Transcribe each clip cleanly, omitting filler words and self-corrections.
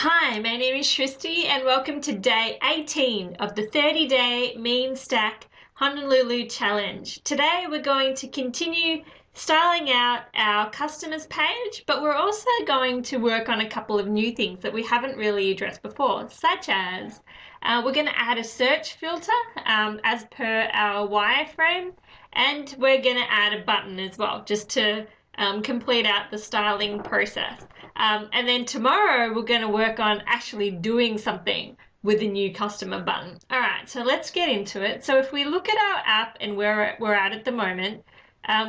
Hi, my name is Shristi and welcome to day 18 of the 30-day Mean Stack Honolulu Challenge. Today we're going to continue styling out our customers page, but we're also going to work on a couple of new things that we haven't really addressed before, such as we're going to add a search filter as per our wireframe, and we're going to add a button as well, just to complete out the styling process. And then tomorrow we're going to work on actually doing something with the new customer button. All right, so let's get into it. So if we look at our app and where we're at the moment,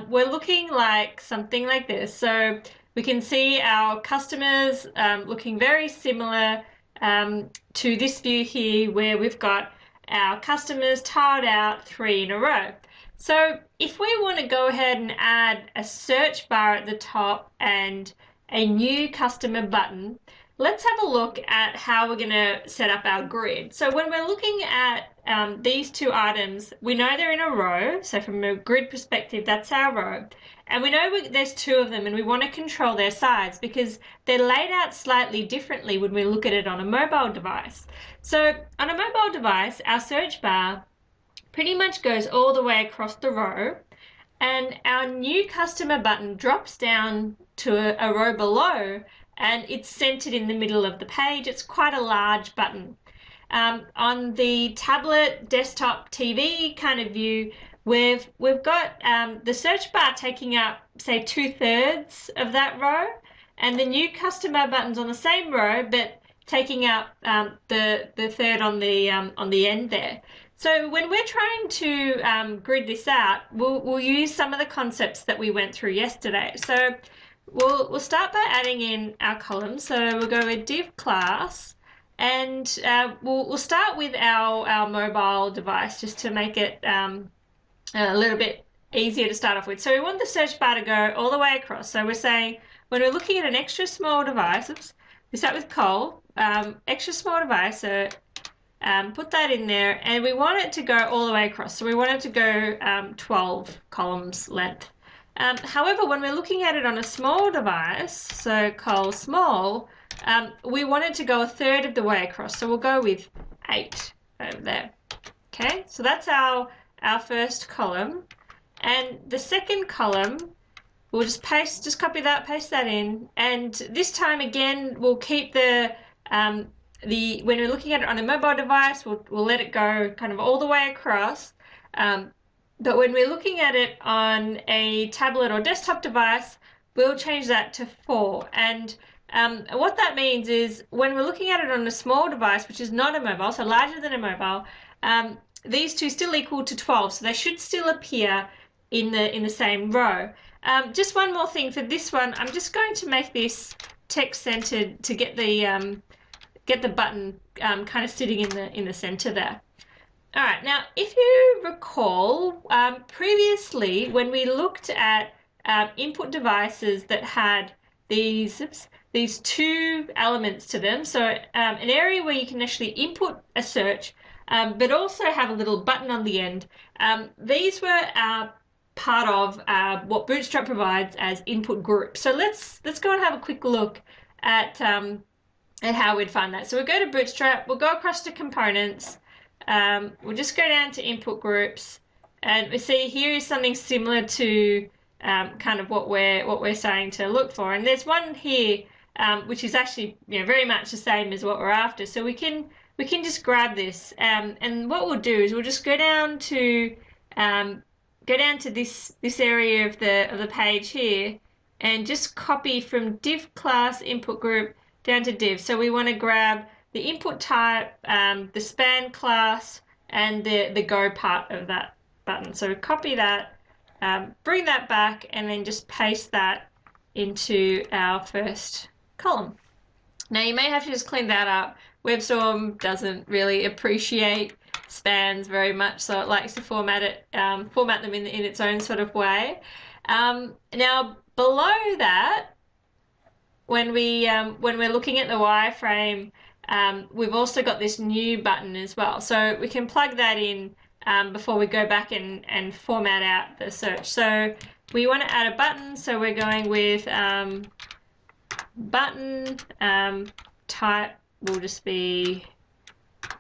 we're looking like something like this. So we can see our customers looking very similar to this view here, where we've got our customers tiled out 3 in a row. So if we want to go ahead and add a search bar at the top and a new customer button, let's have a look at how we're going to set up our grid. So when we're looking at these two items, we know they're in a row. So from a grid perspective, that's our row. And we know there's 2 of them, and we want to control their size because they're laid out slightly differently when we look at it on a mobile device. So on a mobile device, our search bar pretty much goes all the way across the row, and our new customer button drops down to a row below, and it's centered in the middle of the page. It's quite a large button. On the tablet, desktop, TV kind of view, we've got the search bar taking up, say, 2/3 of that row, and the new customer button's on the same row, but taking up the 3rd on the end there. So when we're trying to grid this out, we'll use some of the concepts that we went through yesterday. So we'll start by adding in our columns. So we'll go with div class, and we'll start with our mobile device just to make it a little bit easier to start off with. So we want the search bar to go all the way across. So we're saying when we're looking at an extra small device, oops, we start with Cole, extra small device, so put that in there, and we want it to go all the way across. So we want it to go 12 columns length. However, when we're looking at it on a small device, so Cole small, we want it to go 1/3 of the way across. So we'll go with 8 over there. Okay, so that's our first column. And the second column, we'll just paste, just copy that, paste that in. And this time again, we'll keep the when we're looking at it on a mobile device, we'll let it go kind of all the way across. But when we're looking at it on a tablet or desktop device, we'll change that to 4. And what that means is when we're looking at it on a small device, which is not a mobile, so larger than a mobile, these two still equal to 12. So they should still appear in the same row. Just one more thing for this one. I'm just going to make this text centered to get the button kind of sitting in the center there. All right, now if you recall, previously when we looked at input devices that had these 2 elements to them, so an area where you can actually input a search, but also have a little button on the end, these were part of what Bootstrap provides as input groups. So let's go and have a quick look at how we'd find that. So we'll go to Bootstrap, we'll go across to components, we'll just go down to input groups, and we see here is something similar to kind of what we're starting to look for. And there's one here which is actually, you know, very much the same as what we're after. So we can just grab this, and what we'll do is we'll just go down to this area of the page here, and just copy from div class input group down to div. So we want to grab the input type, the span class, and the go part of that button. So copy that, bring that back, and then just paste that into our first column. Now you may have to just clean that up. WebStorm doesn't really appreciate spans very much, so it likes to format them in its own sort of way. Now below that, when we're looking at the wireframe, we've also got this new button as well. So we can plug that in before we go back and format out the search. So we want to add a button. So we're going with button type will just be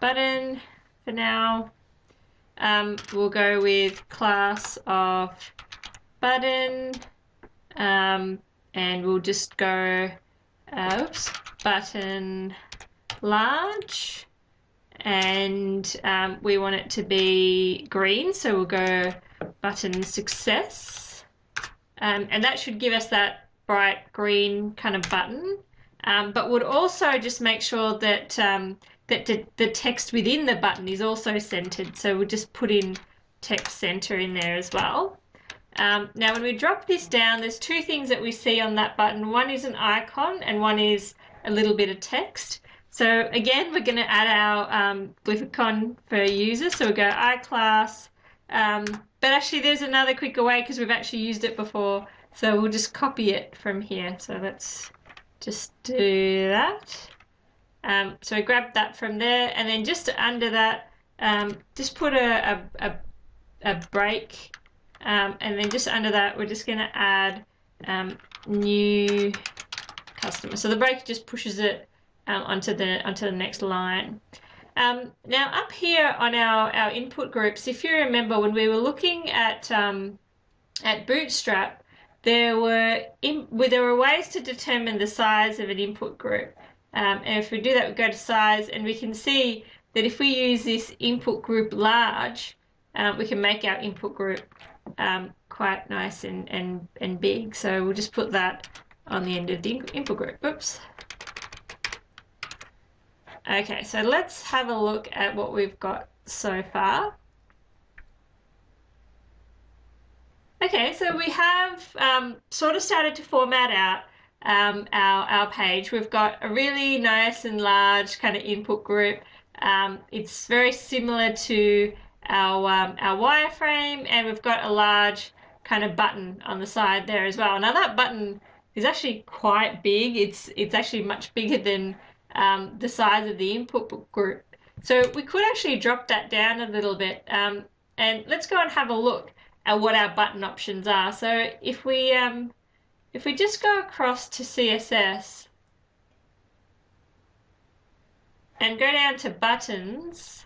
button for now. We'll go with class of button, and we'll just go button large, and we want it to be green, so we'll go button success, and that should give us that bright green kind of button. But we'll also just make sure that the text within the button is also centered, so we'll just put in text center in there as well. Now when we drop this down, there's two things that we see on that button. One is an icon and one is a little bit of text. So again, we're going to add our Glyphicon for users, so we'll go iClass, but actually there's another quicker way because we've actually used it before, so we'll just copy it from here. So let's just do that. So I grabbed that from there, and then just under that, just put a break, and then just under that we're just going to add new customer. So the break just pushes it onto the next line. Now up here on our input groups, if you remember when we were looking at Bootstrap, there were ways to determine the size of an input group. And if we do that, we go to size, and we can see that if we use this input group large, we can make our input group quite nice and big. So we'll just put that on the end of the input group. Oops. Okay, so let's have a look at what we've got so far. Okay, so we have sort of started to format out our page. We've got a really nice and large kind of input group. It's very similar to our wireframe, and we've got a large kind of button on the side there as well. Now that button is actually quite big. It's actually much bigger than the size of the input group. So we could actually drop that down a little bit, and let's go and have a look at what our button options are. So if we just go across to CSS and go down to buttons,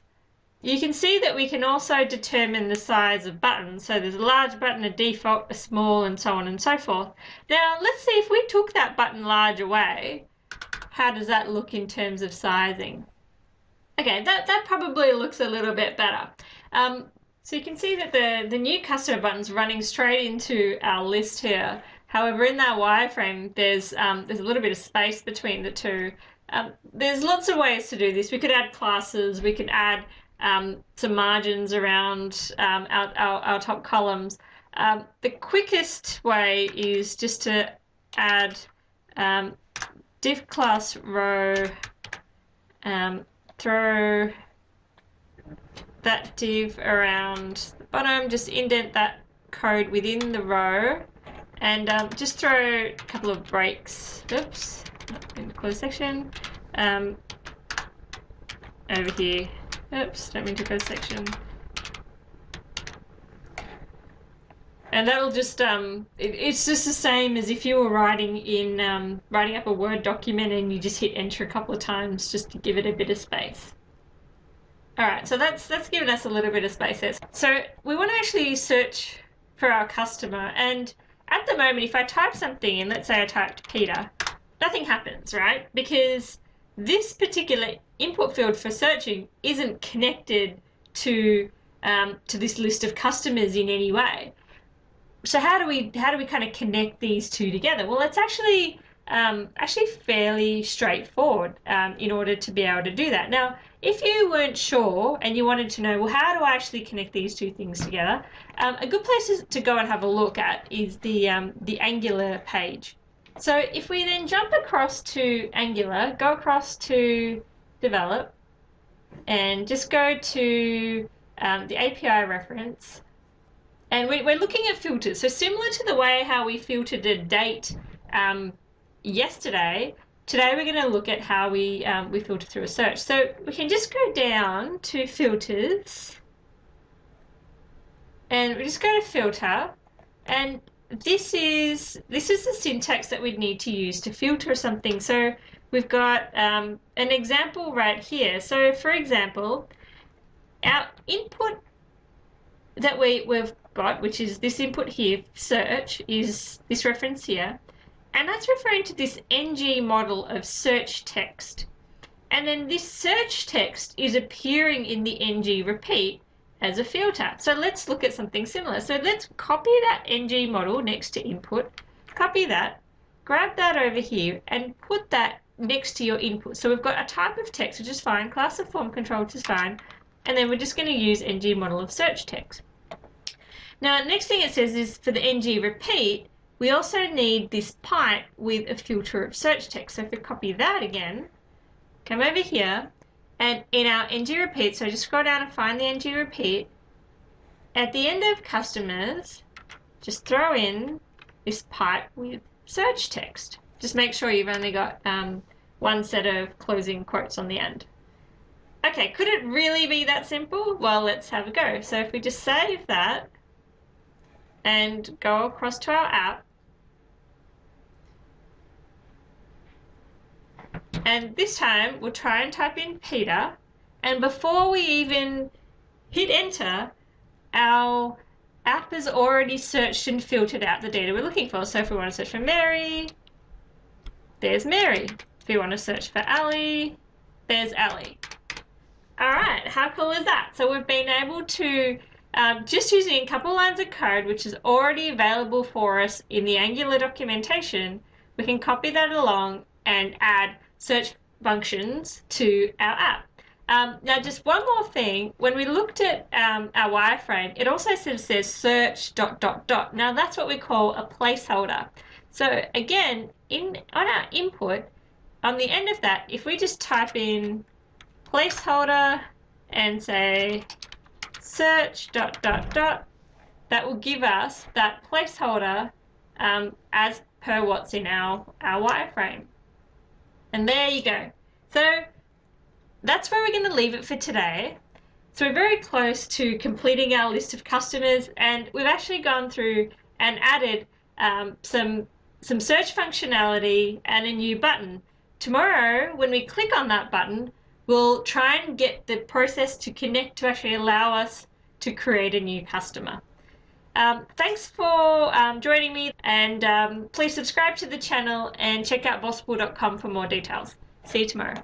you can see that we can also determine the size of buttons. So there's a large button, a default, a small, and so on and so forth. Now let's see if we took that button large away, how does that look in terms of sizing? Okay, that probably looks a little bit better. So you can see that the new customer button's running straight into our list here. However, in that wireframe, there's a little bit of space between the two. There's lots of ways to do this. We could add classes. We could add some margins around our top columns. The quickest way is just to add div class row, throw that div around the bottom, just indent that code within the row, and just throw a couple of breaks, oops, in the closed section, over here, oops, don't mean to close section. And that'll just it's just the same as if you were writing in writing up a Word document and you just hit enter a couple of times just to give it a bit of space. All right, so that's given us a little bit of space there. So we want to actually search for our customer, and at the moment, if I type something in, let's say I typed Peter, nothing happens, right? Because this particular input field for searching isn't connected to this list of customers in any way. So how do we kind of connect these two together? Well, it's actually fairly straightforward in order to be able to do that. Now, if you weren't sure and you wanted to know, well, how do I actually connect these two things together? A good place to go and have a look at is the Angular page. So if we then jump across to Angular, go across to Develop, and just go to the API reference. And we're looking at filters. So similar to the way how we filtered a date yesterday, today we're going to look at how we filter through a search. So we can just go down to filters, and we just go to filter, and this is the syntax that we'd need to use to filter something. So we've got an example right here. So for example, our input that we've got, which is this input here, search, is this reference here, and that's referring to this ng model of search text. And then this search text is appearing in the ng-repeat as a filter. So let's look at something similar. So let's copy that ng model next to input, copy that, grab that over here and put that next to your input. So we've got a type of text, which is fine, class of form control, which is fine, and then we're just going to use ng model of search text. Now, next thing it says is for the ng-repeat, we also need this pipe with a filter of search text. So if we copy that again, come over here, and in our ng-repeat, so just scroll down and find the ng-repeat. At the end of customers, just throw in this pipe with search text. Just make sure you've only got one set of closing quotes on the end. Okay, could it really be that simple? Well, let's have a go. So if we just save that and go across to our app, and this time we'll try and type in Peter, and before we even hit enter, our app has already searched and filtered out the data we're looking for. So if we want to search for Mary, there's Mary. If we want to search for Ali, there's Ali. Alright, how cool is that? So we've been able to just using a couple lines of code, which is already available for us in the Angular documentation, we can copy that along and add search functions to our app. Now, just one more thing. When we looked at our wireframe, it also says search ... Now, that's what we call a placeholder. So again, on our input, on the end of that, if we just type in placeholder and say search ... that will give us that placeholder as per what's in our wireframe. And there you go. So that's where we're going to leave it for today. So we're very close to completing our list of customers, and we've actually gone through and added some search functionality and a new button. Tomorrow, when we click on that button, we'll try and get the process to connect to actually allow us to create a new customer. Thanks for joining me, and please subscribe to the channel and check out Bossable.com for more details. See you tomorrow.